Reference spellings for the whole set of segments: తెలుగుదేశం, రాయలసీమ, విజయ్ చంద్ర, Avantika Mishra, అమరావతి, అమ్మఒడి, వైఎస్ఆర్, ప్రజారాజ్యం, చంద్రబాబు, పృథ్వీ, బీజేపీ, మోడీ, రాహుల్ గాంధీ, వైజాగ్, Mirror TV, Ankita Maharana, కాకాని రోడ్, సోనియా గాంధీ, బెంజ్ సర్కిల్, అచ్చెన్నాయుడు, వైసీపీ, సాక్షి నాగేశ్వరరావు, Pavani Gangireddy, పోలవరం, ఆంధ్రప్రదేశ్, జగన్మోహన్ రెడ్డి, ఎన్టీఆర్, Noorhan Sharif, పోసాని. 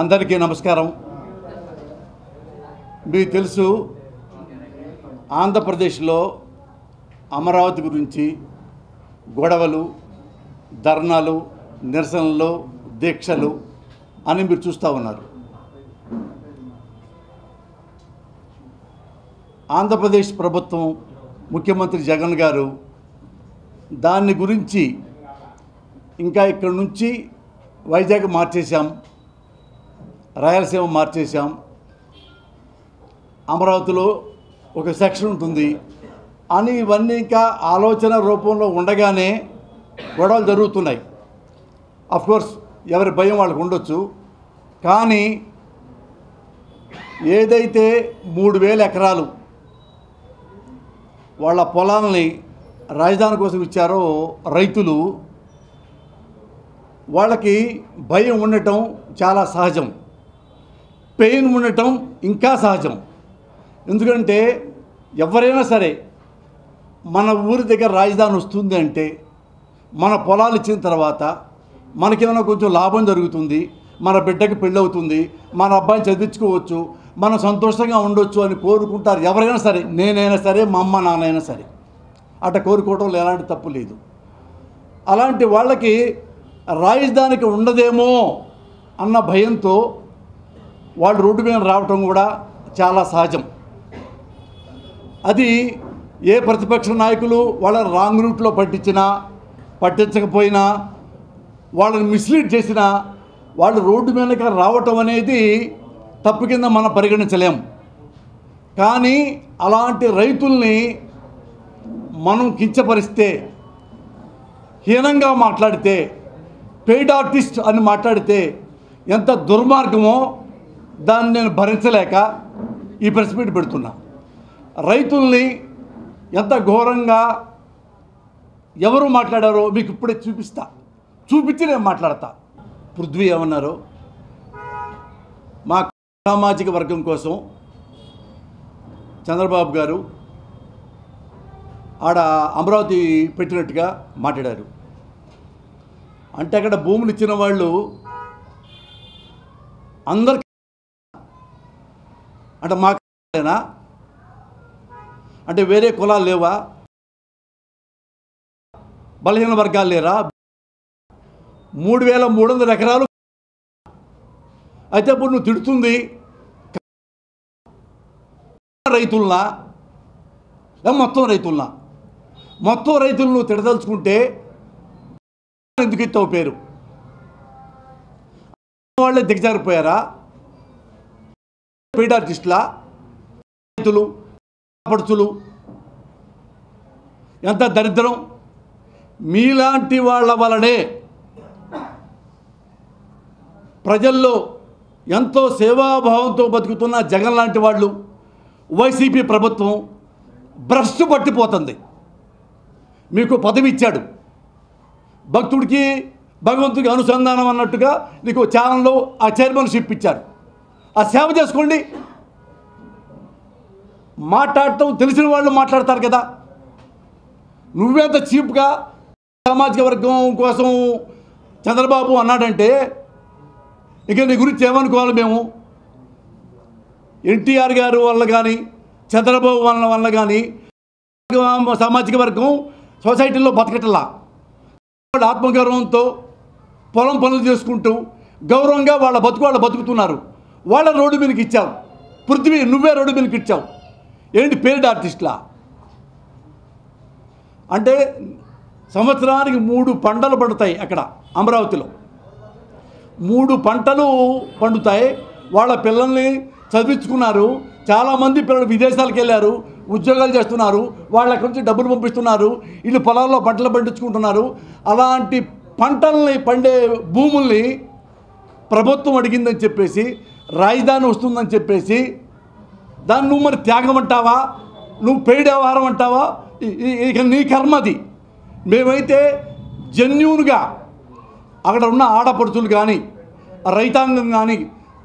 అందరికీ నమస్కారం. మీకు తెలుసు ఆంధ్రప్రదేశ్లో అమరావతి గురించి గొడవలు, ధర్నాలు, నిరసనలు, దీక్షలు అని మీరు చూస్తూ ఉన్నారు. ఆంధ్రప్రదేశ్ ప్రభుత్వం, ముఖ్యమంత్రి జగన్ గారు దాని గురించి ఇంకా ఇక్కడ నుంచి వైజాగ్ మార్చేశాం, రాయలసీమ మార్చేశాం, అమరావతిలో ఒక సెక్షన్ ఉంటుంది అని ఇవన్నీ ఇంకా ఆలోచన రూపంలో ఉండగానే గొడవలు జరుగుతున్నాయి. అఫ్కోర్స్ ఎవరి భయం వాళ్ళకు ఉండొచ్చు, కానీ ఏదైతే 3000 ఎకరాలు వాళ్ళ పొలాలని రాజధాని కోసం ఇచ్చారో రైతులు, వాళ్ళకి భయం ఉండటం చాలా సహజం, పెయిన్ ఉండటం ఇంకా సహజం. ఎందుకంటే ఎవరైనా సరే మన ఊరి దగ్గర రాజధాని వస్తుంది అంటే, మన పొలాలు ఇచ్చిన తర్వాత మనకేమైనా కొంచెం లాభం జరుగుతుంది, మన బిడ్డకి పెళ్ళి అవుతుంది, మన అబ్బాయిని చదివించుకోవచ్చు, మనం సంతోషంగా ఉండొచ్చు అని కోరుకుంటారు ఎవరైనా సరే. నేనైనా సరే, మా అమ్మ నాన్నైనా సరే అట్లా కోరుకోవడంలో ఎలాంటి తప్పు లేదు. అలాంటి వాళ్ళకి రాజధానికి ఉండదేమో అన్న భయంతో వాళ్ళు రోడ్డు మీద రావటం కూడా చాలా సహజం. అది ఏ ప్రతిపక్ష నాయకులు వాళ్ళని రాంగ్ రూట్లో పట్టించినా, పట్టించకపోయినా, వాళ్ళని మిస్లీడ్ చేసినా వాళ్ళు రోడ్డు మీదకి రావటం అనేది తప్పు కింద మనం పరిగణించలేం. కానీ అలాంటి రైతుల్ని మనం కించపరిస్తే, హీనంగా మాట్లాడితే, పెయిడ్ ఆర్టిస్ట్ అని మాట్లాడితే ఎంత దుర్మార్గమో దాన్ని నేను భరించలేక ఈ ప్రెస్ మీట్ పెడుతున్నా. రైతుల్ని ఎంత ఘోరంగా ఎవరు మాట్లాడారో మీకు ఇప్పుడే చూపించి నేను మాట్లాడతా. పృథ్వీ ఏమన్నారో, మా సామాజిక వర్గం కోసం చంద్రబాబు గారు ఆడ అమరావతి పెట్టినట్టుగా మాట్లాడారు. అంటే అక్కడ భూములు ఇచ్చిన వాళ్ళు అందరికీ అంటే మాకేనా, అంటే వేరే కులాలు లేవా, బలహీన వర్గాలు లేరా? 3300 ఎకరాలు అయితే ఇప్పుడు నువ్వు తిడుతుంది రైతులనా, మొత్తం రైతులను నువ్వు తిడదలుచుకుంటే ఎందుకు ఇస్తావు పేరు? వాళ్ళే దిగజారిపోయారా? పీడ్ ఆర్టిస్టులా? రైతులు పడుచులు ఎంత దరిద్రం! మీలాంటి వాళ్ళ వలనే ప్రజల్లో ఎంతో సేవాభావంతో బతుకుతున్న జగన్ లాంటి వాళ్ళు, వైసీపీ ప్రభుత్వం భ్రష్టు పట్టిపోతుంది. మీకు పదవి ఇచ్చాడు, భక్తుడికి భగవంతుడికి అనుసంధానం అన్నట్టుగా నీకు ఛానల్లో ఆ చైర్మన్షిప్ ఇచ్చారు, ఆ సేవ చేసుకోండి. మాట్లాడటం తెలిసిన వాళ్ళు మాట్లాడతారు కదా, నువ్వేంత చీప్గా సామాజిక వర్గం కోసం చంద్రబాబు అన్నాడంటే ఇక నీ గురించి ఏమనుకోవాలి మేము? ఎన్టీఆర్ గారు వల్ల కానీ, చంద్రబాబు వల్ల కానీ సామాజిక వర్గం సొసైటీలో బతకటలా. ఆత్మగౌరవంతో పొలం పనులు చేసుకుంటూ గౌరవంగా వాళ్ళు బతుకుతున్నారు. వాళ్ళ రోడ్డు మీదకి ఇచ్చావు. పృథ్వీ నువ్వే రోడ్డు మీదకి ఇచ్చావు. ఏంటి పేరిడ్ ఆర్టిస్టులా? అంటే సంవత్సరానికి 3 పంటలు పండుతాయి అక్కడ అమరావతిలో. 3 పంటలు పండుతాయి. వాళ్ళ పిల్లల్ని చదివించుకున్నారు, చాలామంది పిల్లలు విదేశాలకు వెళ్ళారు, ఉద్యోగాలు చేస్తున్నారు, వాళ్ళ నుంచి డబ్బులు పంపిస్తున్నారు, వీళ్ళు పొలాల్లో పంటలు పండించుకుంటున్నారు. అలాంటి పంటల్ని, పండే భూముల్ని ప్రభుత్వం అడిగిందని చెప్పేసి, రాజధాని వస్తుందని చెప్పేసి దాన్ని నువ్వు మరి త్యాగం అంటావా, నువ్వు పెయిడ్ వ్యవహారం అంటావా? ఇక నీ కర్మది. మేమైతే జెన్యూన్గా అక్కడ ఉన్న ఆడపడుచులు కానీ, రైతాంగం కానీ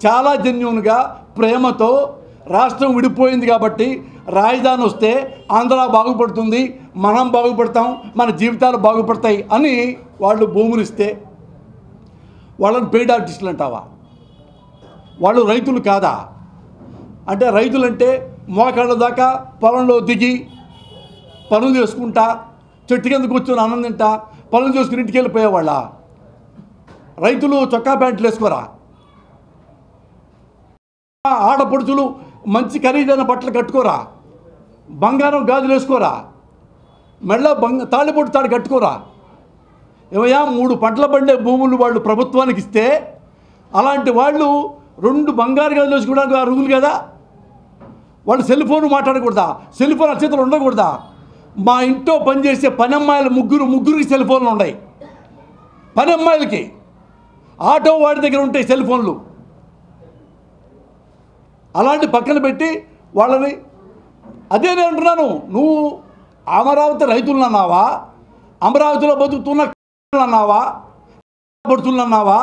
చాలా జెన్యూన్గా ప్రేమతో, రాష్ట్రం విడిపోయింది కాబట్టి రాజధాని వస్తే ఆంధ్ర బాగుపడుతుంది, మనం బాగుపడతాం, మన జీవితాలు బాగుపడతాయి అని వాళ్ళు భూములు ఇస్తే వాళ్ళని పెయిడ్ ఆర్టిస్టులు అంటావా? వాళ్ళు రైతులు కాదా అంటే, రైతులంటే మోకాళ్ళ దాకా పొలంలో దిగి పనులు చేసుకుంటా, చెట్టు కింద కూర్చొని అన్నం తింటా, పనులు చేసుకుని ఇంటికి వెళ్ళిపోయేవాళ్ళ? రైతులు చొక్కా ప్యాంట్లు వేసుకోరా? ఆడపడుచులు మంచి ఖరీదైన బట్టలు కట్టుకోరా? బంగారం గాజులు వేసుకోరా? మెళ్ళ తాళిబొట్టు తాడు కట్టుకోరా? ఏమయ్యా, 3 పంటల పండే భూములు వాళ్ళు ప్రభుత్వానికి ఇస్తే అలాంటి వాళ్ళు 2 బంగారు గదులు వేసుకోవడానికి అర్హులు కదా? వాళ్ళు సెల్ ఫోన్ మాట్లాడకూడదా? సెల్ ఫోన్ అక్షతలు ఉండకూడదా? మా ఇంట్లో పనిచేసే పని అమ్మాయిలు ముగ్గురికి సెల్ ఫోన్లు ఉన్నాయి. పని అమ్మాయిలకి ఆటో వాడి దగ్గర ఉంటాయి సెల్ ఫోన్లు. అలాంటి పక్కన పెట్టి వాళ్ళని అదే నేను అంటున్నాను, నువ్వు అమరావతి రైతులను అన్నావా, అమరావతిలో బతుకుతున్న అన్నావా, పడుతున్న అన్నావా,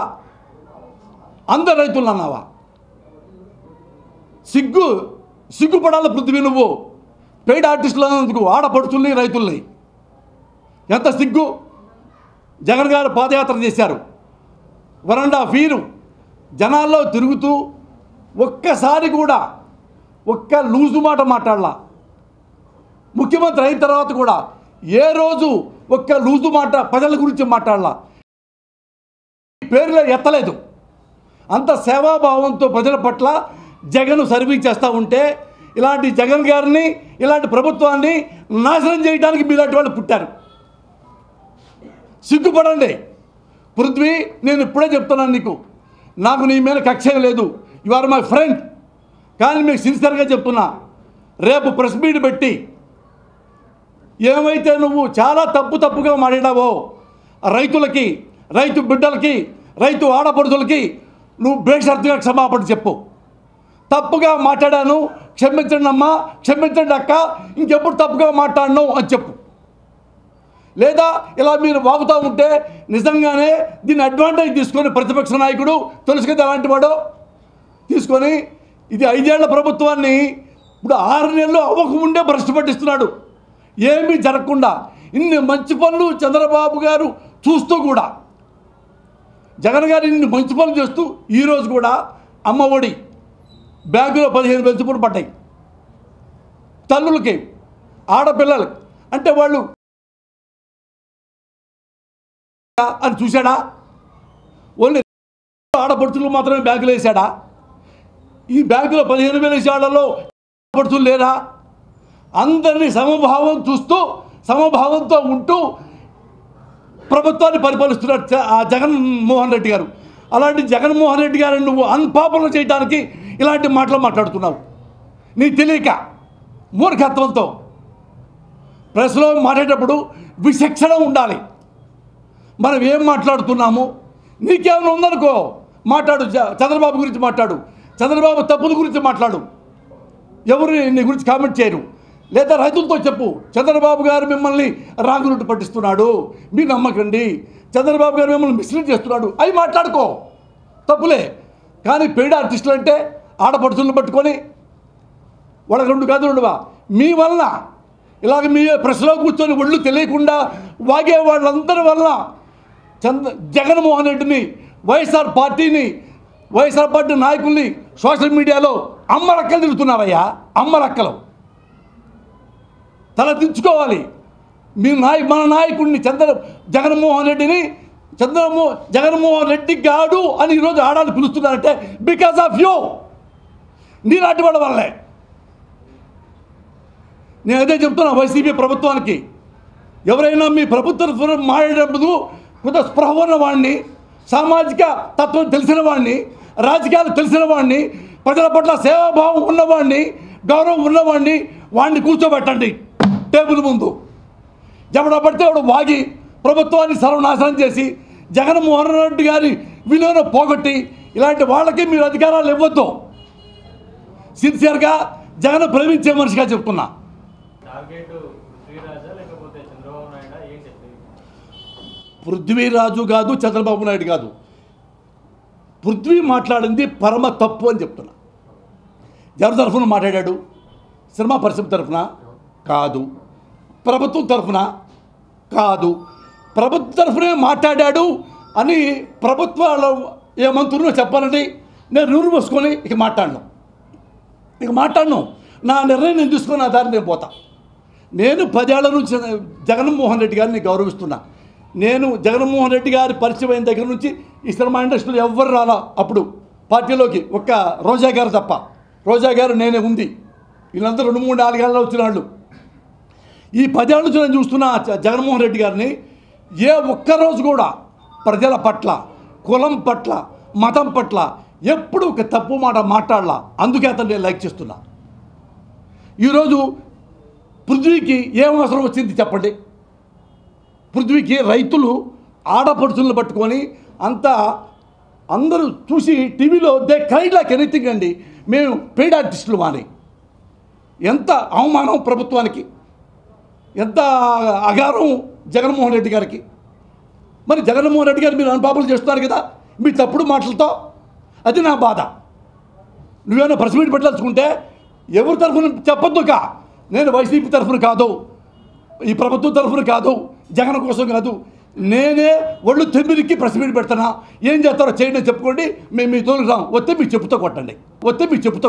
అందరు రైతులను అన్నావా? సిగ్గుపడాలి పృథ్వీ, నువ్వు పెయిడ్ ఆర్టిస్టులు అన్నందుకు ఆడపడుచుల్ని రైతుల్ని. ఎంత సిగ్గు! జగన్ గారు పాదయాత్ర చేశారు, 1.5 ఏళ్ళు జనాల్లో తిరుగుతూ ఒక్కసారి కూడా ఒక్క లూజు మాట మాట్లాడాల. ముఖ్యమంత్రి అయిన తర్వాత కూడా ఏ రోజు ఒక్క లూజు మాట ప్రజల గురించి మాట్లాడాల, పేర్లు ఎత్తలేదు. అంత సేవాభావంతో ప్రజల పట్ల జగన్ సర్వీస్ చేస్తూ ఉంటే ఇలాంటి జగన్ గారిని, ఇలాంటి ప్రభుత్వాన్ని నాశనం చేయడానికి మీలాంటి వాళ్ళు పుట్టారు. సిగ్గుపడండి పృథ్వీ, నేను ఇప్పుడే చెప్తున్నాను నీకు, నాకు నీ మీద కక్ష లేదు, యు ఆర్ మై ఫ్రెండ్. కానీ మీకు సిన్సియర్గా చెప్తున్నా, రేపు ప్రెస్ మీట్ పెట్టి ఏమైతే నువ్వు చాలా తప్పుగా మాట్లాడావో, రైతులకి, రైతు బిడ్డలకి, రైతు ఆడపడుతులకి నువ్వు బేషరతుగా క్షమాపణ చెప్పు. తప్పుగా మాట్లాడాను, క్షమించండి అమ్మా, క్షమించండి అక్క, ఇంకెప్పుడు తప్పుగా మాట్లాడను అని చెప్పు. లేదా ఇలా మీరు వాగుతూ ఉంటే నిజంగానే దీన్ని అడ్వాంటేజ్ తీసుకొని ప్రతిపక్ష నాయకుడు తెలుసు కదా అలాంటి వాడు, తీసుకొని ఇది 5 ఏళ్ల ప్రభుత్వాన్ని ఇప్పుడు 6 నెలలు అవ్వకముందే భ్రష్టు పట్టిస్తున్నాడు. ఏమీ జరగకుండా ఇన్ని మంచి పనులు చంద్రబాబు గారు చూస్తూ కూడా, జగన్ గారు ఇన్ని మంచి పనులు చేస్తూ ఈరోజు కూడా అమ్మఒడి బ్యాంకులో 15,000 చొప్పున పడ్డాయి తల్లులకి, ఆడపిల్లలకి. అంటే వాళ్ళు అని చూశాడా? ఓన్లీ ఆడపడుచులు మాత్రమే బ్యాంకులు వేసాడా? ఈ బ్యాంకులో 15,000 వేసేవాళ్ళలో ఆడపడుచులు లేరా? అందరినీ సమభావం చూస్తూ, సమభావంతో ఉంటూ ప్రభుత్వాన్ని పరిపాలిస్తున్నాడు జగన్మోహన్ రెడ్డి గారు. అలాంటి జగన్మోహన్ రెడ్డి గారిని నువ్వు అన్పాపులర్ చేయడానికి ఇలాంటి మాటలు మాట్లాడుతున్నావు నీ తెలియక, మూర్ఖత్వంతో. ప్రెస్లో మాట్లాడేటప్పుడు విచక్షణ ఉండాలి. మనం ఏం మాట్లాడుతున్నాము? నీకేమైనా ఉందనుకో మాట్లాడు, చంద్రబాబు గురించి మాట్లాడు, చంద్రబాబు తప్పుల గురించి మాట్లాడు, ఎవరు నీ గురించి కామెంట్ చేయరు. లేదా రైతులతో చెప్పు, చంద్రబాబు గారు మిమ్మల్ని రాంగ్ రూట్ పట్టిస్తున్నాడు, మీరు నమ్మకండి, చంద్రబాబు గారు మిమ్మల్ని మిస్లీడ్ చేస్తున్నాడు, అవి మాట్లాడుకో, తప్పులే. కానీ పెయిడ్ ఆర్టిస్టులు అంటే ఆడపడుచులను పట్టుకొని వాళ్ళకి 2 గదులుండవా? మీ వలన ఇలాగ మీ ప్రెస్లో కూర్చొని ఒళ్ళు తెలియకుండా వాగే వాళ్ళందరి వలన జగన్మోహన్ రెడ్డిని, వైఎస్ఆర్ పార్టీని, వైఎస్ఆర్ పార్టీ నాయకుల్ని సోషల్ మీడియాలో అమ్మరక్కలు తిరుగుతున్నారయ్యా. అమ్మరక్కలు తలదించుకోవాలి. మన నాయకుడిని జగన్మోహన్ రెడ్డి గాడు అని ఈరోజు ఆడాలి పిలుస్తున్నారంటే బికాస్ ఆఫ్ యూ, నీలాంటి వాళ్ళ వల్లే. నేను అదే చెప్తున్నా వైసీపీ ప్రభుత్వానికి, ఎవరైనా మీ ప్రభుత్వం మాట్లాడేటప్పుడు కొంత స్పృహ ఉన్నవాడిని, సామాజిక తత్వం తెలిసిన వాడిని, రాజకీయాలు తెలిసిన వాడిని, ప్రజల పట్ల సేవాభావం ఉన్నవాడిని, గౌరవం ఉన్నవాడిని, వాడిని కూర్చోబెట్టండి టేబుల్ ముందు. ఎవడ పడితే ఎవడు వాగి ప్రభుత్వాన్ని సర్వనాశనం చేసి జగన్మోహన్ రెడ్డి గారి విలువను పోగొట్టి ఇలాంటి వాళ్ళకి మీరు అధికారాలు ఇవ్వద్దు. సిన్సియర్గా జగన్ ప్రేమించే మనిషిగా చెప్తున్నా. పృథ్వీరాజు కాదు, చంద్రబాబు నాయుడు కాదు, పృథ్వీ మాట్లాడింది పరమ తప్పు అని చెప్తున్నా. ఎవరి తరఫున మాట్లాడాడు? సినిమా పరిశ్రమ తరఫున కాదు, ప్రభుత్వం తరఫున కాదు, ప్రభుత్వం తరఫునే మాట్లాడాడు అని ప్రభుత్వాల ఏ మంత్రులు చెప్పాలండి, నేను రూరు పోసుకొని ఇక మాట్లాడను, నా నిర్ణయం నేను తీసుకొని నా దారి నేను పోతా. నేను 10 ఏళ్ల నుంచి జగన్మోహన్ రెడ్డి గారిని గౌరవిస్తున్నా. నేను జగన్మోహన్ రెడ్డి గారి పరిచయం అయిన దగ్గర నుంచి ఈ సినిమా ఇండస్ట్రీలో ఎవ్వరు రాలా అప్పుడు పార్టీలోకి, ఒక్క రోజా గారు తప్ప. రోజా గారు నేనే ఉంది, వీళ్ళంతా 2, 3, 4 ఏళ్ళలో వచ్చిన వాళ్ళు. ఈ 10 ఏళ్ళ నుంచి నేను చూస్తున్న జగన్మోహన్ రెడ్డి గారిని ఏ ఒక్కరోజు కూడా ప్రజల పట్ల, కులం పట్ల, మతం పట్ల ఎప్పుడు ఒక తప్పు మాట మాట్లాడాల. అందుకే అతను నేను లైక్ చేస్తున్నా. ఈరోజు పృథ్వీకి ఏం అవసరం వచ్చింది చెప్పండి? పృథ్వీకి రైతులు ఆడపడుచులను పట్టుకొని అంతా అందరూ చూసి టీవీలో దే క్రైడ్ లైక్ ఎనీథింగ్ అండి, మేము పెయిడ్ ఆర్టిస్టులు అని. ఎంత అవమానం ప్రభుత్వానికి, ఎంత అగారం జగన్మోహన్ రెడ్డి గారికి. మరి జగన్మోహన్ రెడ్డి గారు మీరు అనుపాపలు చేస్తున్నారు కదా మీ తప్పుడు మాటలతో, అది నా బాధ. నువ్వేమైనా ప్రెస్ మీట్ పెట్టదలుచుకుంటే ఎవరి తరఫున చెప్పొద్దుక. నేను వైసీపీ తరఫున కాదు, ఈ ప్రభుత్వం తరఫున కాదు, జగన్ కోసం కాదు, నేనే ఒళ్ళు తెమ్మిరికి ప్రెస్ మీట్ పెడతానా. ఏం చేస్తారో చేయండి, చెప్పుకోండి, మేము మీ తోలుతాం. వస్తే మీకు చెప్పుతో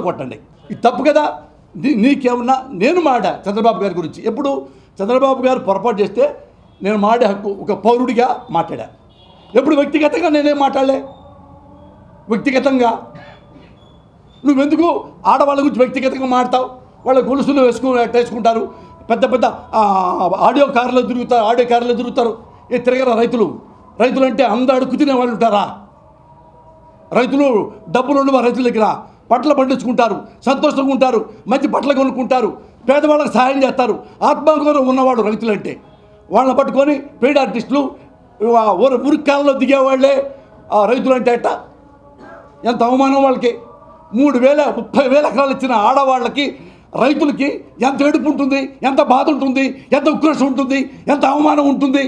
కొట్టండి. ఇది తప్పు కదా. నీకేమన్నా నేను మాడా చంద్రబాబు గారి గురించి? ఎప్పుడు చంద్రబాబు గారు పొరపాటు చేస్తే నేను మాడే హక్కు ఒక పౌరుడిగా మాట్లాడా. ఎప్పుడు వ్యక్తిగతంగా నేనేం మాట్లాడలే. వ్యక్తిగతంగా నువ్వెందుకు ఆడవాళ్ళ గురించి వ్యక్తిగతంగా మాట్లాడతావు? వాళ్ళ గొలుసులు వేసుకుంటారు, పెద్ద పెద్ద ఆడియో కార్లో తిరుగుతారు. ఏ తిరగరా రైతులు? రైతులు అంటే అందరూ అడుక్కు తినే వాళ్ళు ఉంటారా? రైతులు డబ్బులు ఉండవా? రైతుల దగ్గర పంటలు పండించుకుంటారు, సంతోషంగా ఉంటారు, మంచి బట్టలు కొనుక్కుంటారు, పేదవాళ్ళకి సహాయం చేస్తారు. ఆత్మగౌరవం ఉన్నవాడు రైతులు అంటే. వాళ్ళని పట్టుకొని పెయిడ్ ఆర్టిస్టులు, ఉరికాలలో దిగేవాళ్లే ఆ రైతులు అంటే అట్ట. ఎంత అవమానం వాళ్ళకి. 30,000, 30,000 ఎకరాలు ఇచ్చిన ఆడవాళ్ళకి, రైతులకి ఎంత ఏడుపు ఉంటుంది, ఎంత బాధ ఉంటుంది, ఎంత ఉక్రోషం ఉంటుంది, ఎంత అవమానం ఉంటుంది.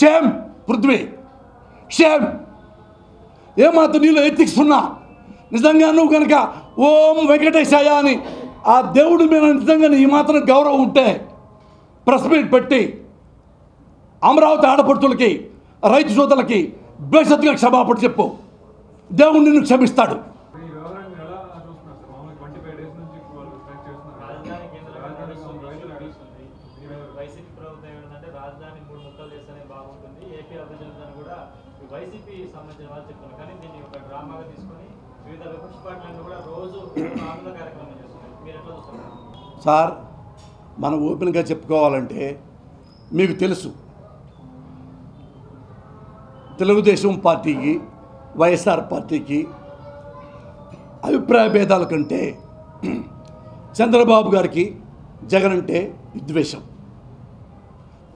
Shame పృథ్వీ, shame. ఏమాత్రం నీలో ఎథిక్స్ ఉన్నా, నిజంగా నువ్వు కనుక ఓం వెంకటేశాయ అని ఆ దేవుడి మీద నిజంగా ఈ మాత్రం గౌరవం ఉంటే ప్రెస్ మీట్ పెట్టి అమరావతి ఆడపడుతులకి, రైతు సోదరులకి భవిష్యత్తుగా క్షమాపణ చెప్పు. దేవుడు నిన్ను క్షమిస్తాడు. సార్, మనం ఓపెన్గా చెప్పుకోవాలంటే మీకు తెలుసు, తెలుగుదేశం పార్టీకి, వైఎస్ఆర్ పార్టీకి అభిప్రాయ భేదాల కంటే చంద్రబాబు గారికి జగన్ అంటే విద్వేషం.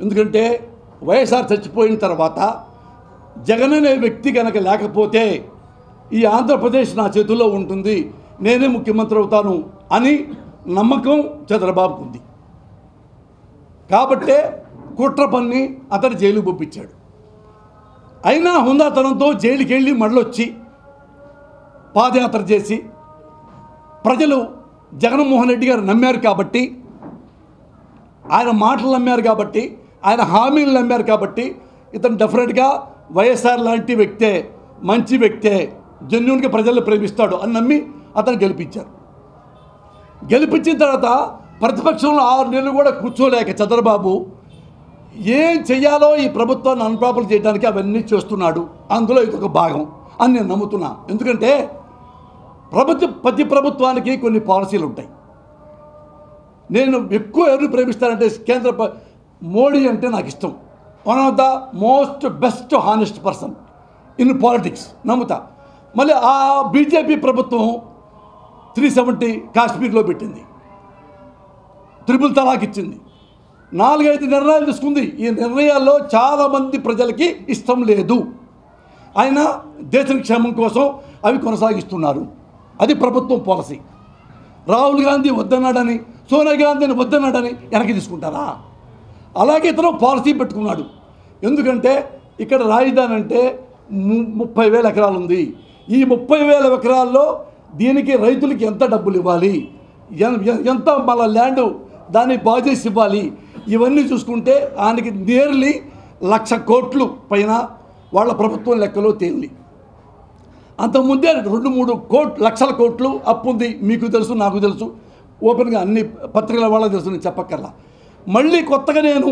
ఎందుకంటే వైఎస్ఆర్ చచ్చిపోయిన తర్వాత జగన్ అనే వ్యక్తి కనుక లేకపోతే ఈ ఆంధ్రప్రదేశ్ నా చేతుల్లో ఉంటుంది, నేనే ముఖ్యమంత్రి అవుతాను అని నమ్మకం చంద్రబాబుకు ఉంది. కాబట్టే కుట్ర పన్ని అతను జైలుకు పంపించాడు. అయినా హుందాతనంతో జైలుకి వెళ్ళి మళ్ళొచ్చి పాదయాత్ర చేసి ప్రజలు జగన్మోహన్ రెడ్డి గారు నమ్మారు కాబట్టి, ఆయన మాటలు నమ్మారు కాబట్టి, ఆయన హామీలు నమ్మారు కాబట్టి ఇతను డెఫినెట్గా వైఎస్ఆర్ లాంటి వ్యక్తే, మంచి వ్యక్తే, జెన్యూన్గా ప్రజలను ప్రేమిస్తాడు అని నమ్మి అతను గెలిపించారు. గెలిపించిన తర్వాత ప్రతిపక్షంలో 6 నెలలు కూడా కూర్చోలేక చంద్రబాబు ఏం చేయాలో ఈ ప్రభుత్వాన్ని అనుపాపలు చేయడానికి అవన్నీ చేస్తున్నాడు. అందులో ఇదొక భాగం అని నేను నమ్ముతున్నా. ఎందుకంటే ప్రతి ప్రభుత్వానికి కొన్ని పాలసీలు ఉంటాయి. నేను ఎక్కువ ఎవరిని ప్రేమిస్తానంటే కేంద్ర మోడీ అంటే నాకు ఇష్టం. One of the most best honest person in politics నమ్ముతా. మళ్ళీ ఆ బీజేపీ ప్రభుత్వం 370 కాశ్మీర్లో పెట్టింది, 3 తలాక్ ఇచ్చింది, 4-5 నిర్ణయాలు తీసుకుంది. ఈ నిర్ణయాల్లో చాలామంది ప్రజలకి ఇష్టం లేదు, అయినా దేశ క్షేమం కోసం అవి కొనసాగిస్తున్నారు. అది ప్రభుత్వం పాలసీ. రాహుల్ గాంధీ వద్దన్నాడని, సోనియా గాంధీని వద్దన్నాడని వెనక్కి తీసుకుంటారా? అలాగే ఇతను పాలసీ పెట్టుకున్నాడు. ఎందుకంటే ఇక్కడ రాజధాని అంటే 30,000 ఎకరాలు ఉంది. ఈ 30,000 ఎకరాల్లో దీనికి రైతులకి ఎంత డబ్బులు ఇవ్వాలి, ఎంత మన ల్యాండ్ దాన్ని బాజేసి ఇవ్వాలి, ఇవన్నీ చూసుకుంటే ఆయనకి నియర్లీ 1,00,000 కోట్లు పైన వాళ్ళ ప్రభుత్వం లెక్కలో తేలి. అంతకుముందే 2-3 లక్షల కోట్లు అప్పు ఉంది. మీకు తెలుసు, నాకు తెలుసు, ఓపెన్గా అన్ని పత్రికల వాళ్ళకి తెలుసు, నేను చెప్పక్కర్లా. మళ్ళీ కొత్తగా నేను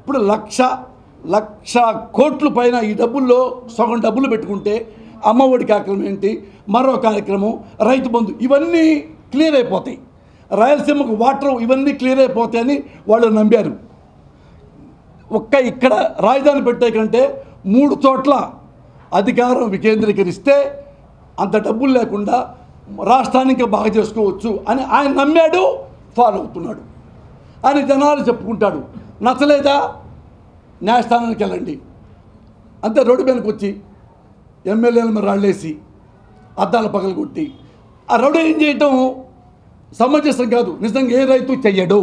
ఇప్పుడు 1,00,000 కోట్లు పైన ఈ డబ్బుల్లో సగం డబ్బులు పెట్టుకుంటే అమ్మఒడి కార్యక్రమం ఏంటి, మరో కార్యక్రమం, రైతు బంధు, ఇవన్నీ క్లియర్ అయిపోతాయి. రాయలసీమకు వాటర్ ఇవన్నీ క్లియర్ అయిపోతాయని వాళ్ళు నమ్మారు. ఒక్క ఇక్కడ రాజధాని పెట్టే కంటే 3 చోట్ల అధికారం వికేంద్రీకరిస్తే అంత డబ్బులు లేకుండా రాష్ట్రానికి బాగా చేసుకోవచ్చు అని ఆయన నమ్మాడు, ఫాలో అవుతున్నాడు అని జనాలు చెప్పుకుంటాడు. నచ్చలేదా న్యాయస్థానానికి వెళ్ళండి అంతే. రోడ్డు మీదకి వచ్చి ఎమ్మెల్యేలను రాళ్ళేసి అద్దాలు పగలగొట్టి ఆ రౌడీ ఏం చేయటం సమంజసం కాదు. నిజంగా ఏ రైతు చెయ్యడు,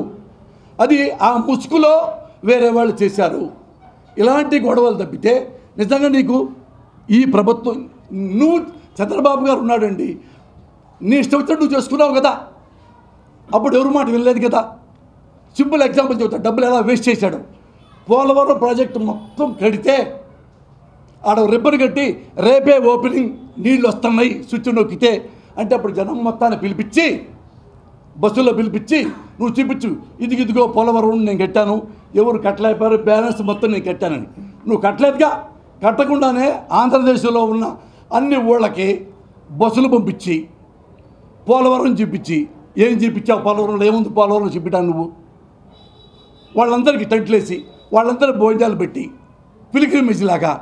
అది ఆ ముసుగులో వేరే వాళ్ళు చేశారు. ఇలాంటి గొడవలు తప్పితే నిజంగా నీకు ఈ ప్రభుత్వం, నువ్వు చంద్రబాబు గారు ఉన్నాడండి, నీ ఇష్టం వచ్చాడు, నువ్వు చేసుకున్నావు కదా, అప్పుడు ఎవరి మాట వినలేదు కదా. సింపుల్ ఎగ్జాంపుల్ చెబుతా, డబ్బులు ఎలా వేస్ట్ చేశాడు. పోలవరం ప్రాజెక్టు మొత్తం కడితే ఆడ రిబ్బన్ కట్టి రేపే ఓపెనింగ్, నీళ్ళు వస్తున్నాయి, స్విచ్ నొక్కితే అంటే అప్పుడు జనం మొత్తాన్ని పిలిపించి బస్సుల్లో పిలిపించి నువ్వు చూపించు, ఇదిగో పోలవరం నేను కట్టాను, ఎవరు కట్టలేకపోయారు, బ్యాలెన్స్ మొత్తం నేను కట్టానని. నువ్వు కట్టలేదుగా, కట్టకుండానే ఆంధ్రదేశ్లో ఉన్న అన్ని ఊళ్ళకి బస్సులు పంపించి పోలవరం చూపించి, ఏం చూపించావు, పోలవరంలో ఏముంది, పోలవరం చూపించాను నువ్వు. వాళ్ళందరికీ టెంట్లేసి వాళ్ళందరూ భోజనాలు పెట్టి పిలికిరిమిజిలాగా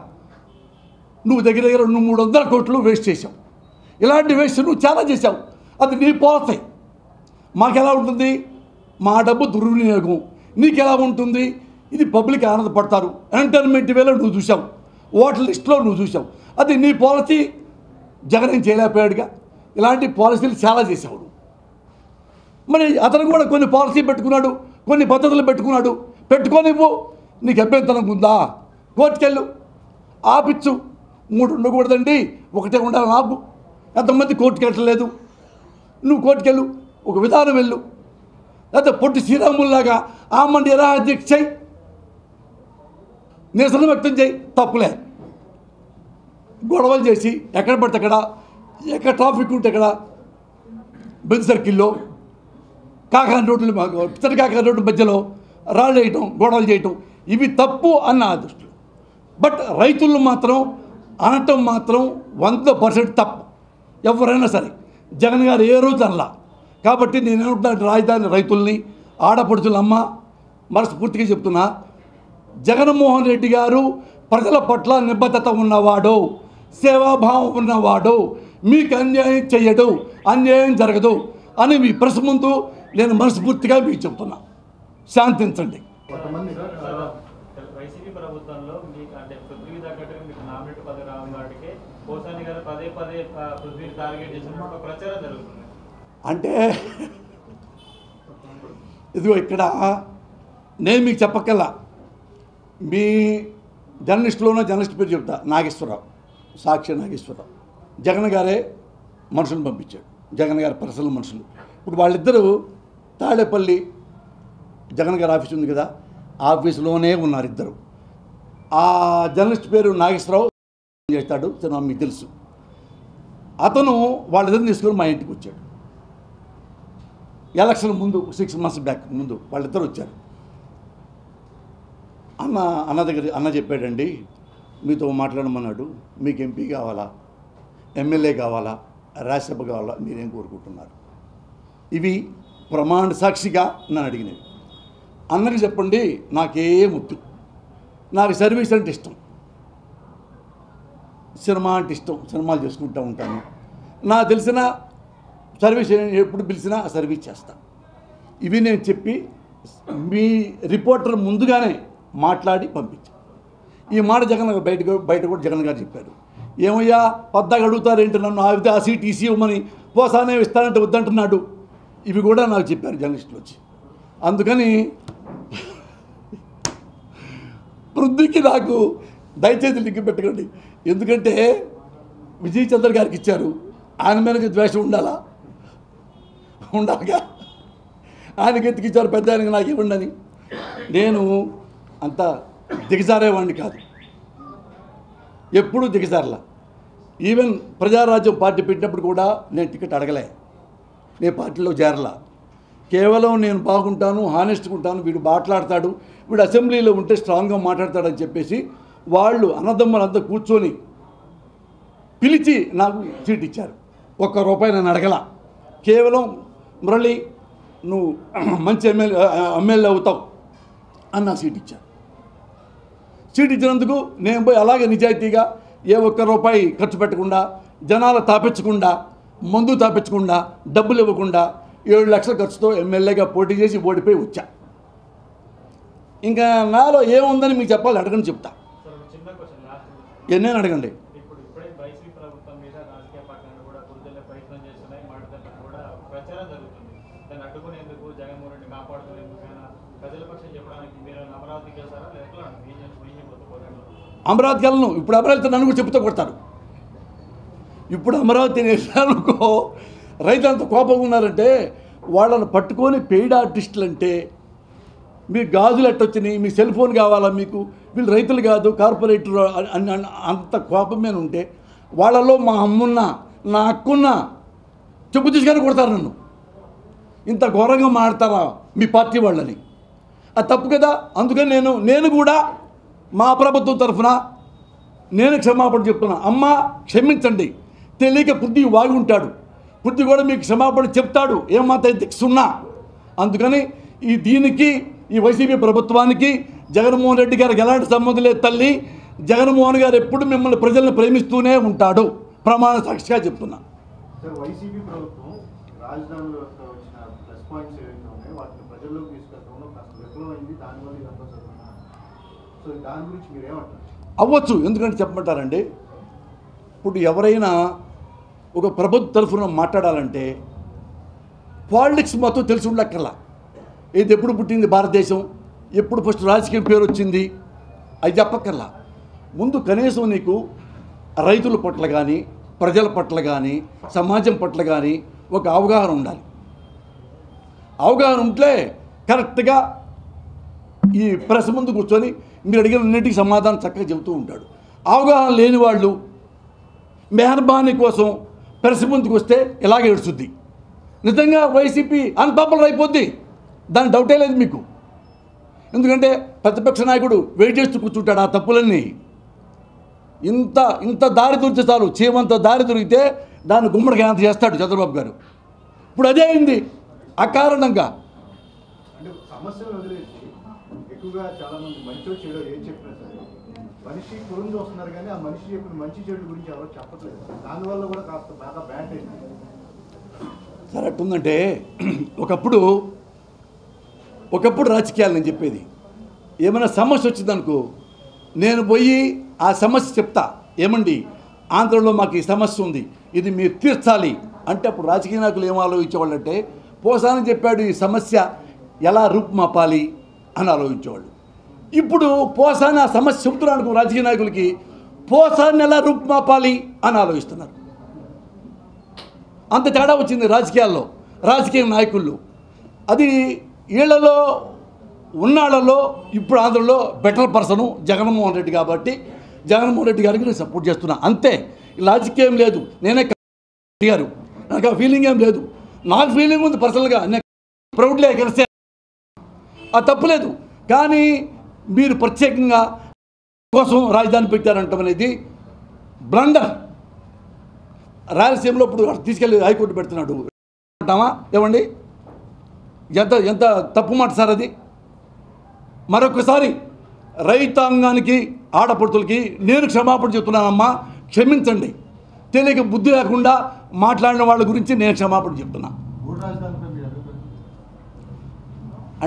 నువ్వు దగ్గర 300 కోట్లు వేస్ట్ చేసావు. ఇలాంటి వేస్ట్ నువ్వు చాలా చేసావు, అది నీ పోతాయి. మాకెలా ఉంటుంది, మా డబ్బు దుర్వినియోగం, నీకెలా ఉంటుంది, ఇది పబ్లిక్ ఆనందపడతారు. ఎంటర్టైన్మెంట్ వేలో నువ్వు చూసావు, ఓటర్ లిస్టులో నువ్వు చూసావు, అది నీ పాలసీ. జగన్ చేయలేకపోయాడుగా, ఇలాంటి పాలసీలు చాలా చేసావు. మరి అతను కూడా కొన్ని పాలసీ పెట్టుకున్నాడు, కొన్ని పద్ధతులు పెట్టుకున్నాడు, పెట్టుకోనివ్వు, నీకు అభ్యంతరం ఉందా, కోర్టుకెళ్ళు, ఆపిచ్చు. 3 ఉండకూడదండి, ఒకటే ఉండాలి. ఆపు, ఎంతమంది కోర్టుకి వెళ్ళలేదు, నువ్వు కోర్టుకెళ్ళు, ఒక విధానం వెళ్ళు. లేకపోతే పొట్టి శ్రీరాముల్లాగా ఆమెను ఎలా అధ్యక్ష చేయి, నిరసన వ్యక్తం చేయి, తప్పులే. గొడవలు చేసి ఎక్కడ పడితే అక్కడ, ఎక్కడ ట్రాఫిక్ ఉంటే అక్కడ, బెంజ్ సర్కిల్లో, కాకాని రోడ్లు, ఇతర కాకాని రోడ్డు మధ్యలో రాళ్ళు వేయటం, గొడవలు చేయటం, ఇవి తప్పు అన్న ఆ దృష్టిలో. బట్ రైతులను మాత్రం అనటం మాత్రం 100% తప్పు, ఎవరైనా సరే. జగన్ గారు ఏ రోజు అనలా. కాబట్టి నేనేమంటున్నా, రాజధాని రైతుల్ని, ఆడపడుచులమ్మ మనస్ఫూర్తిగా చెప్తున్నా, జగన్మోహన్ రెడ్డి గారు ప్రజల పట్ల నిబద్ధత ఉన్నవాడు, సేవాభావం ఉన్నవాడు, మీకు అన్యాయం చేయడు, అన్యాయం జరగదు అని మీ ప్రెస్ ముందు నేను మనస్ఫూర్తిగా మీకు చెప్తున్నా. శాంతించండి. వైసీపీ ప్రభుత్వంలో మీకు అంటే పృథ్వీ దగ్గర మీకు నామినేట్ పదవి రావు కాబట్టి కోసాని గారు పదే పదే పృథ్వీ టార్గెట్ చేసిన ఒక ప్రచారం జరుగుతుంది. అంటే ఇదిగో ఇక్కడ నేను మీకు చెప్పకల్లా, మీ జర్నలిస్టులోనూ జర్నలిస్ట్ పేరు చెప్తా, నాగేశ్వరరావు, సాక్షి నాగేశ్వరరావు, జగన్ గారే మనుషులను పంపించాడు, జగన్ గారి పర్సనల్ మనుషులు. ఇప్పుడు వాళ్ళిద్దరూ తాడేపల్లి జగన్ గారి ఆఫీస్ ఉంది కదా, ఆఫీసులోనే ఉన్నారు ఇద్దరు. ఆ జర్నలిస్ట్ పేరు నాగేశ్వరరావు చేస్తాడు, మీకు తెలుసు. అతను వాళ్ళిద్దరిని తీసుకొని మా ఇంటికి వచ్చాడు, ఎలక్షన్ ముందు 6 months బ్యాక్ ముందు వాళ్ళిద్దరు వచ్చారు. అన్న దగ్గర చెప్పాడండి, మీతో మాట్లాడమన్నాడు, మీకు ఎంపీ కావాలా, ఎమ్మెల్యే కావాలా, రాజ్యసభ కావాలా, మీరేం కోరుకుంటున్నారు, ఇవి ప్రమాణ సాక్షిగా నన్ను అడిగినవి. అన్నకి చెప్పండి, నాకేమొద్దు, నాకు సర్వీస్ అంటే ఇష్టం, సినిమా అంటే ఇష్టం, సినిమాలు చేసుకుంటూ ఉంటాను, నా తెలిసిన సర్వీస్ ఎప్పుడు పిలిచినా ఆ సర్వీస్ చేస్తాను. ఇవి నేను చెప్పి మీ రిపోర్టర్ ముందుగానే మాట్లాడి పంపించాను. ఈ మాట జగన్ బయట కూడా జగన్ గారు చెప్పారు, ఏమయ్యా పద్దాగా అడుగుతారేంటి నన్ను, ఆవితే ఆ సీట్ ఈసీ ఇవ్వమని, పోసానే ఇస్తానంటే వద్దంటున్నాడు, ఇవి కూడా నాకు చెప్పారు జర్నలిస్టులు వచ్చి. అందుకని పృథ్వీకి నాకు దయచేసి లింక్ పెట్టుకోండి, ఎందుకంటే విజయ్ చంద్ర గారికి ఇచ్చారు, ఆయన మీద ద్వేషం ఉండాలిగా, ఆయనకి ఎత్తికిచ్చారు, పెద్ద ఆయనకి నాకేముండని. నేను అంత దిగజారేవాడిని కాదు, ఎప్పుడూ దిగజారలా. ఈవెన్ ప్రజారాజ్యం పార్టీ పెట్టినప్పుడు కూడా నేను టికెట్ అడగలే, నేను పార్టీలో చేరలా. కేవలం నేను బాగుంటాను, హానెస్ట్గా ఉంటాను, వీడు మాట్లాడతాడు, వీడు అసెంబ్లీలో ఉంటే స్ట్రాంగ్గా మాట్లాడతాడని చెప్పేసి వాళ్ళు అన్నదమ్ములంతా కూర్చొని పిలిచి నాకు సీట్ ఇచ్చారు. ఒక్క రూపాయి నన్ను అడగల. కేవలం మురళి నువ్వు మంచి ఎమ్మెల్యే అవుతావు అని నా సీట్ ఇచ్చారు. సీట్ ఇచ్చినందుకు నేను పోయి అలాగే నిజాయితీగా ఏ ఒక్క రూపాయి ఖర్చు పెట్టకుండా, జనాలు తాపించకుండా, మందు తాపించకుండా, డబ్బులు ఇవ్వకుండా 7 లక్షల ఖర్చుతో ఎమ్మెల్యేగా పోటీ చేసి ఓడిపోయి వచ్చా. ఇంకా నాలో ఏముందని మీకు చెప్పాలి, అడగండి చెప్తా. ఎన్నైనా అడగండి. అమరావతికి వెళ్ళను, ఇప్పుడు అమరావతి నన్ను కూడా చెప్తూ కొడతారు. ఇప్పుడు అమరావతిని వెళ్ళాలనుకో రైతులు అంత కోపంగా ఉన్నారంటే వాళ్ళని పట్టుకొని పెయిడ్ ఆర్టిస్టులు అంటే మీ గాజులు ఎట్టొచ్చినాయి, మీ సెల్ ఫోన్ కావాలా మీకు, వీళ్ళు రైతులు కాదు కార్పొరేటర్ అంత కోపమేన ఉంటే వాళ్ళలో మా అమ్మున్నా నా అక్కున్నా చెప్పు తీసుకొని కొడతారు నన్ను. ఇంత ఘోరంగా మాడతారా మీ పార్టీ వాళ్ళని? అది తప్పు కదా. అందుకని నేను కూడా మా ప్రభుత్వం తరఫున నేను క్షమాపణ చెప్తున్నా. అమ్మ క్షమించండి, తెలియక బుద్ధి వాగుంటాడు, బుద్ధి కూడా మీకు క్షమాపణ చెప్తాడు, ఏమాత్రం దిక్కున్నా. అందుకని దీనికి ఈ వైసీపీ ప్రభుత్వానికి జగన్మోహన్ రెడ్డి గారికి ఎలాంటి సంబంధం లేదు తల్లి. జగన్మోహన్ గారు ఎప్పుడు మిమ్మల్ని ప్రజలను ప్రేమిస్తూనే ఉంటాడు, ప్రమాణ సాక్షిగా చెప్తున్నా. అవ్వచ్చు, ఎందుకంటే చెప్పమంటారండి, ఇప్పుడు ఎవరైనా ఒక ప్రభుత్వ తరఫున మాట్లాడాలంటే పాలిటిక్స్ మొత్తం తెలిసి ఉండక్కర్లా. ఇది ఎప్పుడు పుట్టింది భారతదేశం, ఎప్పుడు ఫస్ట్ రాజకీయం పేరు వచ్చింది అది చెప్పక్కర్లా. ముందు కనీసం నీకు రైతుల పట్ల కానీ, ప్రజల పట్ల కానీ, సమాజం పట్ల కానీ ఒక అవగాహన ఉండాలి. అవగాహన ఉంటే కరెక్ట్గా ఈ ప్రెస్ ముందు కూర్చొని మీరు అడిగినన్నిటికీ సమాధానం చక్కగా చెబుతూ ఉంటాడు. అవగాహన లేని వాళ్ళు మెహర్బానీ కోసం ప్రెస్ ముందుకు వస్తే ఇలాగే ఏడుస్తుంది. నిజంగా వైసీపీ అన్పాపులర్ అయిపోద్ది, దాని డౌటే లేదు మీకు. ఎందుకంటే ప్రతిపక్ష నాయకుడు వెయిట్ చేస్తూ కూర్చుంటాడు. ఆ తప్పులన్నీ ఇంత ఇంత దారి దొరికితే చాలు, చీమంత దారి దొరికితే దాన్ని గుమ్మడికి అంత చేస్తాడు చంద్రబాబు గారు. ఇప్పుడు అదే అయింది అకారణంగా. సరే అట్టుందంటే ఒకప్పుడు రాజకీయాలు నేను చెప్పేది ఏమైనా సమస్య వచ్చిందనుకో నేను పోయి ఆ సమస్య చెప్తా, ఏమండి ఆంధ్రలో మాకు ఈ సమస్య ఉంది, ఇది మీరు తీర్చాలి అంటే అప్పుడు రాజకీయ నాయకులు ఏం ఆలోచించేవాళ్ళు అంటే పోసాని చెప్పాడు ఈ సమస్య ఎలా రూపుమాపాలి అని ఆలోచించేవాళ్ళు. ఇప్పుడు పోసాని ఆ సమస్య చెబుతున్నాను రాజకీయ నాయకులకి, పోసాన్ని ఎలా రూపుమాపాలి అని ఆలోచిస్తున్నారు. అంత తేడా వచ్చింది రాజకీయాల్లో, రాజకీయ నాయకుల్లో. అది వీళ్ళలో ఉన్నాళ్ళలో ఇప్పుడు ఆంధ్రలో బెటర్ పర్సను జగన్మోహన్ రెడ్డి, కాబట్టి జగన్మోహన్ రెడ్డి గారికి నేను సపోర్ట్ చేస్తున్నా అంతే. రాజకీయం లేదు, నేనే గారు నాకు ఆ ఫీలింగ్ ఏం లేదు. నాకు ఫీలింగ్ ఉంది పర్సనల్గా, నేను ప్రౌడ్లీ కలిసే ఆ తప్పులేదు. కానీ మీరు ప్రత్యేకంగా కోసం రాజధాని పెట్టారంటాం అనేది బ్లండర్. రాయలసీమలో ఇప్పుడు తీసుకెళ్ళి హైకోర్టు పెడుతున్నాడు అంటామా? ఏమండి ఎంత ఎంత తప్పు మాట సార్ అది. మరొకసారి రైతాంగానికి, ఆడపడుతులకి నేను క్షమాపణ చెప్తున్నానమ్మా, క్షమించండి. తెలియక బుద్ధి లేకుండా మాట్లాడిన వాళ్ళ గురించి నేను క్షమాపణ చెప్తున్నా.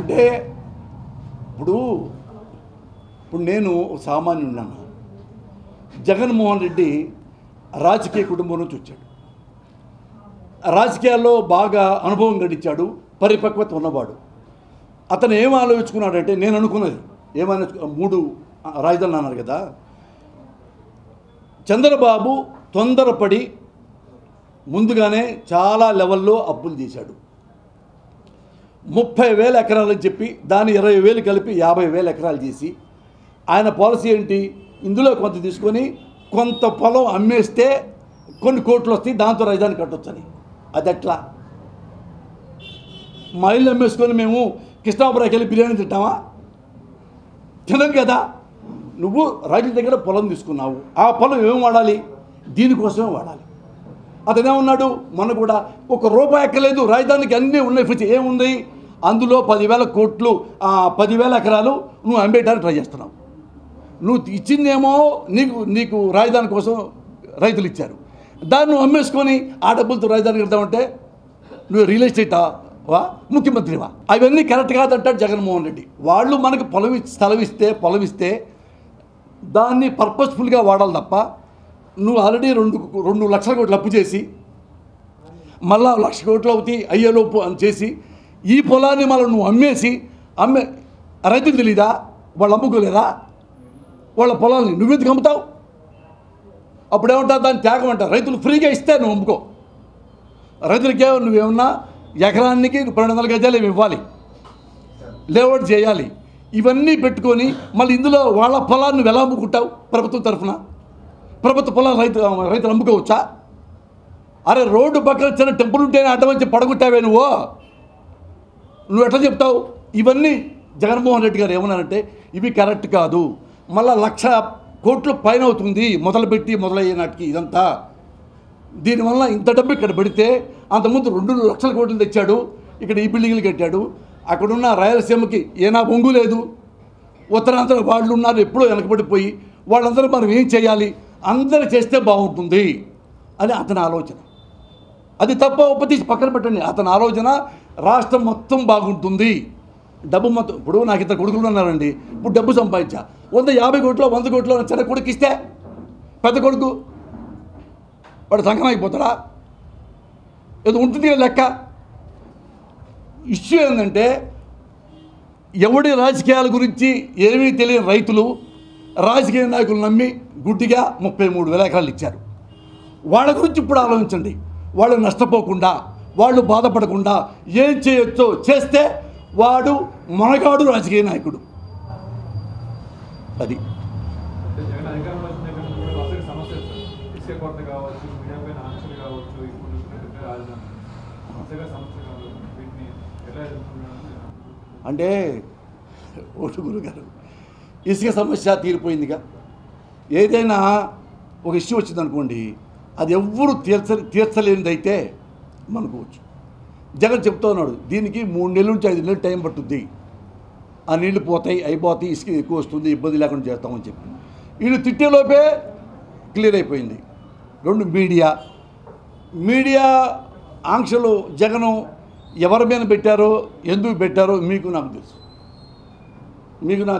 అంటే ఇప్పుడు నేను సామాన్యున్నాను. జగన్మోహన్ రెడ్డి రాజకీయ కుటుంబం నుంచి వచ్చాడు, రాజకీయాల్లో బాగా అనుభవం గడించాడు, పరిపక్వత ఉన్నవాడు. అతను ఏం ఆలోచించుకున్నాడంటే నేను అనుకున్నది ఏమైనా 3 రాజధానులు అన్నారు కదా, చంద్రబాబు తొందరపడి ముందుగానే చాలా లెవెల్లో అప్పులు చేశాడు. 30,000 ఎకరాలని చెప్పి దాన్ని 20,000 కలిపి 50,000 ఎకరాలు చేసి ఆయన పాలసీ ఏంటి, ఇందులో కొంత తీసుకొని కొంత పొలం అమ్మేస్తే కొన్ని కోట్లు వస్తాయి, దాంతో రాజధాని కట్టొచ్చని. అది ఎట్లా? మైళ్ళు అమ్మేసుకొని మేము కృష్ణాపురాకి వెళ్ళి బిర్యానీ తింటామా? తినం కదా. నువ్వు రైతుల దగ్గర పొలం తీసుకున్నావు, ఆ పొలం ఏం వాడాలి? దీనికోసమే వాడాలి. అతనే ఉన్నాడు. మన కూడా ఒక రూపాయి ఎక్కలేదు, రాజధానికి అన్నీ ఉన్నాయి. ఫిచి ఏముంది అందులో? 10,000 కోట్లు, 10,000 ఎకరాలు నువ్వు అమ్మేయడానికి ట్రై చేస్తున్నావు. నువ్వు ఇచ్చిందేమో నీకు నీకు రాజధాని కోసం రైతులు ఇచ్చారు, దాన్ని నువ్వు అమ్మేసుకొని ఆ డబ్బులతో రాజధానికి వెళ్తామంటే నువ్వు రియల్ ఎస్టేటా, ముఖ్యమంత్రివా? అవన్నీ కరెక్ట్ కాదంటాడు జగన్మోహన్ రెడ్డి. వాళ్ళు మనకు పొలం స్థలం ఇస్తే, పొలం ఇస్తే దాన్ని పర్పస్ఫుల్గా వాడాలి తప్ప నువ్వు ఆల్రెడీ 2 లక్షల కోట్లు అప్పు చేసి మళ్ళా 1 లక్ష కోట్లు అవుతాయి అయ్యేలోపు అని చేసి ఈ పొలాన్ని మళ్ళీ నువ్వు అమ్మే రైతులు తెలీదా? వాళ్ళు అమ్ముకోలేదా వాళ్ళ పొలాల్ని? నువ్వెందుకు అమ్ముతావు? అప్పుడేమంటావు? దాన్ని త్యాగం అంటారు. రైతులు ఫ్రీగా ఇస్తే నువ్వు అమ్ముకో. రైతులకే నువ్వేమన్నా ఎకరానికి 2,200 గజాలు ఏమి ఇవ్వాలి, లేఅవుట్ చేయాలి, ఇవన్నీ పెట్టుకొని మళ్ళీ ఇందులో వాళ్ళ పొలాన్ని నువ్వు ఎలా అమ్ముకుంటావు? ప్రభుత్వం తరఫున ప్రభుత్వ పొలాలు రైతులు అమ్ముకోవచ్చా? అరే రోడ్డు పక్కన చిన్న టెంపుల్ ఉంటేనే అడ్డం వచ్చి పడగొట్టావే నువ్వు ఎట్లా చెప్తావు? ఇవన్నీ జగన్మోహన్ రెడ్డి గారు ఏమన్నారంటే ఇవి కరెక్ట్ కాదు. మళ్ళీ 1 లక్ష కోట్లు పైన అవుతుంది మొదలుపెట్టి మొదలయ్యే నాటికి ఇదంతా. దీనివల్ల ఇంత డబ్బు ఇక్కడ పెడితే, అంతకుముందు 2 లక్షల కోట్లు తెచ్చాడు, ఇక్కడ ఈ బిల్డింగ్లు కట్టాడు, అక్కడున్న రాయలసీమకి ఏనా బొంగు లేదు, ఉత్తరాంధ్ర వాళ్ళు ఉన్నారు ఎప్పుడో వెనకబడిపోయి, వాళ్ళందరూ మనం ఏం చేయాలి, అందరూ చేస్తే బాగుంటుంది అని అతని ఆలోచన. అది తప్ప ఉపతీసి పక్కన పెట్టండి, అతని ఆలోచన రాష్ట్రం మొత్తం బాగుంటుంది, డబ్బు మొత్తం. ఇప్పుడు నాకు ఇద్దరు కొడుకులు ఉన్నారండి, ఇప్పుడు డబ్బు సంపాదించా, 150 కోట్లు 100 కోట్లు చిన్న కొడుకు ఇస్తే పెద్ద కొడుకు వాడు సంఘమైపోతాడా? ఏదో ఉంటుంది లెక్క. ఇష్యూ ఏంటంటే ఎవడి రాజకీయాల గురించి ఏమీ తెలియని రైతులు రాజకీయ నాయకులు నమ్మి గుడ్డిగా 33,000 ఎకరాలు ఇచ్చారు. వాళ్ళ గురించి ఇప్పుడు ఆలోచించండి. వాళ్ళు నష్టపోకుండా, వాళ్ళు బాధపడకుండా ఏం చేయొచ్చో చేస్తే వాడు మనగాడు రాజకీయ నాయకుడు. అది అంటే ఓటు గురుగారు, ఇసుక సమస్య తీరిపోయిందిగా. ఏదైనా ఒక ఇష్యూ వచ్చిందనుకోండి, అది ఎవ్వరూ తీర్చలేనిదైతే మనకోవచ్చు. జగన్ చెప్తూ ఉన్నాడు దీనికి 3 నెలల నుంచి 5 నెలలు టైం పట్టుద్ది, ఆ నీళ్లు పోతాయి అయిపోతాయి, ఇసుక ఎక్కువ వస్తుంది, ఇబ్బంది లేకుండా చేస్తామని చెప్పి వీళ్ళు తిట్టేలోపే క్లియర్ అయిపోయింది. 2 మీడియా ఆంక్షలు జగను ఎవరి మీద పెట్టారో, ఎందుకు పెట్టారో మీకు నాకు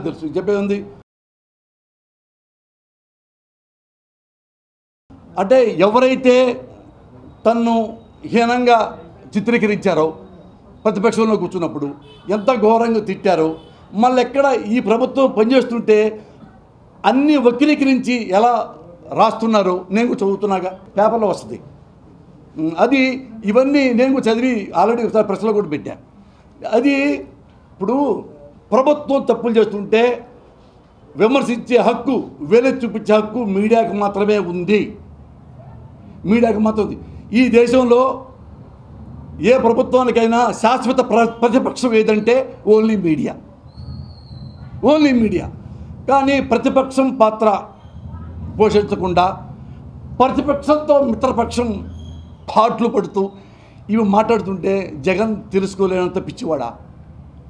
తెలుసు, చెప్పేది ఉంది. అంటే ఎవరైతే తన్ను హీనంగా చిత్రీకరించారో, ప్రతిపక్షంలో కూర్చున్నప్పుడు ఎంత ఘోరంగా తిట్టారో, మళ్ళీ ఎక్కడ ఈ ప్రభుత్వం పనిచేస్తుంటే అన్నీ వక్రీకరించి ఎలా రాస్తున్నారో నేను చదువుతున్నాగా, పేపర్లో వస్తుంది అది. ఇవన్నీ నేను చదివి ఆల్రెడీ ఒకసారి ప్రెస్లో కూడా పెట్టా. అది ఇప్పుడు ప్రభుత్వం తప్పులు చేస్తుంటే విమర్శించే హక్కు, వేలెత్తి చూపించే హక్కు మీడియాకు మాత్రమే ఉంది, మీడియాకు మాత్రం ఉంది. ఈ దేశంలో ఏ ప్రభుత్వానికైనా శాశ్వత ప్రతిపక్షం ఏదంటే ఓన్లీ మీడియా, ఓన్లీ మీడియా. కానీ ప్రతిపక్షం పాత్ర పోషించకుండా ప్రతిపక్షంతో మిత్రపక్షం పాటలు పడుతూ ఇవి మాట్లాడుతుంటే జగన్ తెలుసుకోలేనంత పిచ్చివాడా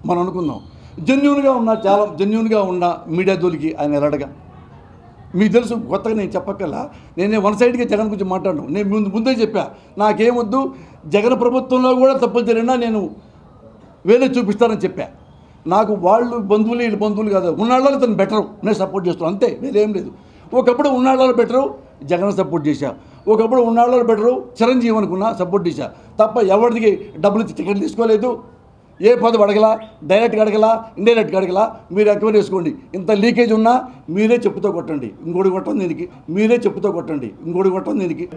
మనం అనుకుందాం. జెన్యూన్గా ఉన్న, చాలా జెన్యూన్గా ఉన్న మీడియా జోలికి ఆయన ఎలాడగా మీకు తెలుసు. కొత్తగా నేను చెప్పక్కల్లా, నేనే వన్ సైడ్గా జగన్ గురించి మాట్లాడను. నేను ముందే చెప్పా నాకేమొద్దు, జగన్ ప్రభుత్వంలో కూడా తప్పులు జరిగినా నేను వేరే చూపిస్తానని చెప్పా. నాకు వాళ్ళు బంధువులు, వీళ్ళు బంధువులు కాదు, ఉన్నాళ్ళు తను బెటరు నేను సపోర్ట్ చేస్తాను అంతే, వేరేం లేదు. ఒకప్పుడు ఉన్నాళ్ళు బెటరు జగన్ సపోర్ట్ చేశా, ఒకప్పుడు ఉన్నాళ్ళు బెటరు చిరంజీవి అనుకున్నా సపోర్ట్ చేశా, తప్ప ఎవరికి డబ్బులు ఇచ్చి టికెట్ తీసుకోలేదు, ఏ పదవి అడగలా, డైరెక్ట్గా అడగలా, ఇండైరెక్ట్గా అడగలా. మీరు ఎంక్వైరీ చేసుకోండి, ఇంత లీకేజ్ ఉన్నా మీరే చెప్పుతో కొట్టండి, ఇంకోటి కొట్టండి దీనికి, మీరే చెప్పుతో కొట్టండి, ఇంకోటి కొట్టండి దీనికి.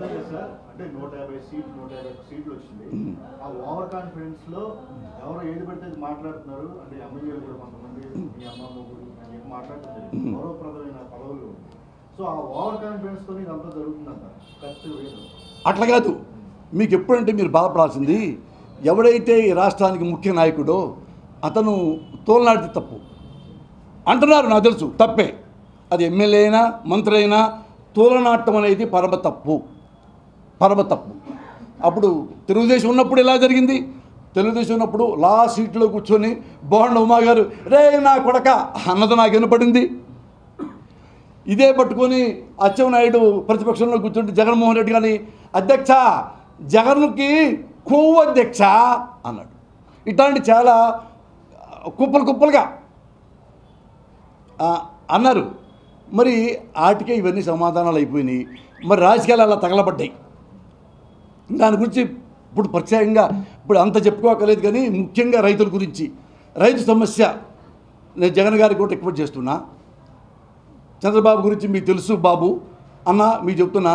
అట్లా కాదు. మీకు ఎప్పుడంటే మీరు బాధపడాల్సింది, ఎవడైతే ఈ రాష్ట్రానికి ముఖ్య నాయకుడో అతను తోలనాడితే తప్పు అంటున్నారు. నాకు తెలుసు తప్పే, అది ఎమ్మెల్యే అయినా మంత్రి అయినా తోలనాటం అనేది పరమ తప్పు, పరమ తప్పు. అప్పుడు తెలుగుదేశం ఉన్నప్పుడు ఎలా జరిగింది? తెలుగుదేశం ఉన్నప్పుడు లా సీట్లో కూర్చొని బోండ ఉమాగారు రే నా కొడక అన్నది నాకు వినపడింది. ఇదే పట్టుకొని అచ్చెన్నాయుడు ప్రతిపక్షంలో కూర్చుంటే జగన్మోహన్ రెడ్డి గారిని అధ్యక్ష జగన్కి కొవ్వు అధ్యక్ష అన్నాడు. ఇట్లాంటి చాలా కుప్పలు కుప్పలుగా అన్నారు. మరి వాటికే ఇవన్నీ సమాధానాలు అయిపోయినాయి. మరి రాజకీయాలు అలా తగలబడ్డాయి. దాని గురించి ఇప్పుడు ప్రత్యేకంగా ఇప్పుడు అంత చెప్పుకోకలేదు, కానీ ముఖ్యంగా రైతుల గురించి, రైతు సమస్య నేను జగన్ గారికి కూడా రిక్వెస్ట్ చేస్తున్నా. చంద్రబాబు గురించి మీకు తెలుసు బాబు అన్న, మీకు చెప్తున్నా,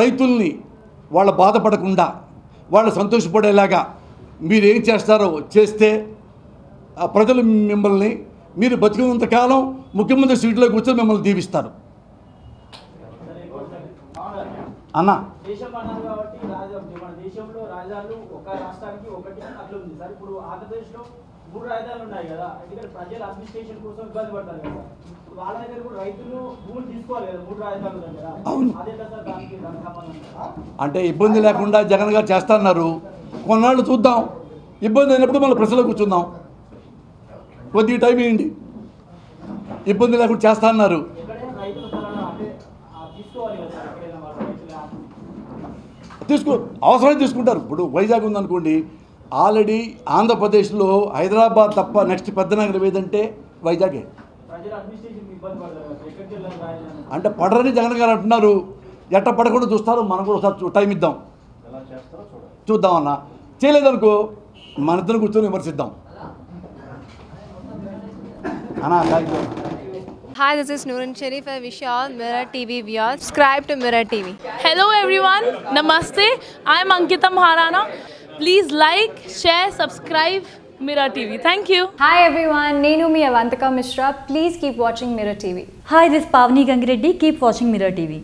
రైతుల్ని వాళ్ళ బాధపడకుండా వాళ్ళు సంతోషపడేలాగా మీరేం చేస్తారో చేస్తే ప్రజలు మిమ్మల్ని, మీరు బతికినంతకాలం ముఖ్యమంత్రి సీట్లో కూర్చొని మిమ్మల్ని దీవిస్తారు అన్న. అంటే ఇబ్బంది లేకుండా జగన్ గారు చేస్తారన్నారు. కొన్నాళ్ళు చూద్దాం, ఇబ్బంది అయినప్పుడు మళ్ళీ ప్రశ్నలో కూర్చుందాం. కొద్దిగా టైం ఇవ్వండి, ఇబ్బంది లేకుండా చేస్తారన్నారు. అవసరమే తీసుకుంటారు. ఇప్పుడు వైజాగ్ ఉందనుకోండి, ఆల్రెడీ ఆంధ్రప్రదేశ్లో హైదరాబాద్ తప్ప నెక్స్ట్ పెద్ద నగరం ఏదంటే వైజాగే. అంటే పడరని జగన్ గారు అంటున్నారు, ఎట్ట పడకుండా చూస్తారు. మనం కూడా ఒకసారి టైం ఇద్దాం, చూద్దాం అన్న. చేయలేదనుకో మన ఇద్దరు కూర్చొని విమర్శిద్దాం అన్న. Hi, this is Noorhan Sharif. I wish you all Mirror TV viewers. Subscribe to Mirror TV. Hello everyone. Namaste. I am Ankita Maharana. Please like, share, subscribe Mirror TV. Thank you. Hi everyone. Nenu mi Avantika Mishra. Please keep watching Mirror TV. Hi, this is Pavani Gangireddy. Keep watching Mirror TV.